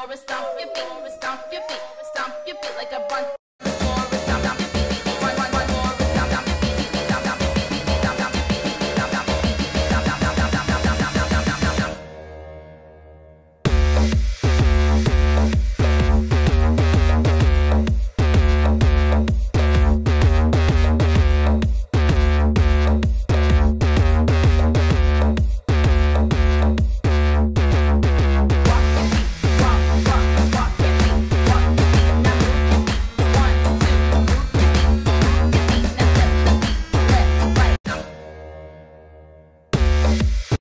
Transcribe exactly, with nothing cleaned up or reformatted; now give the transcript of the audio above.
floor and stomp your feet, stomp your feet, stomp your feet like a bunch.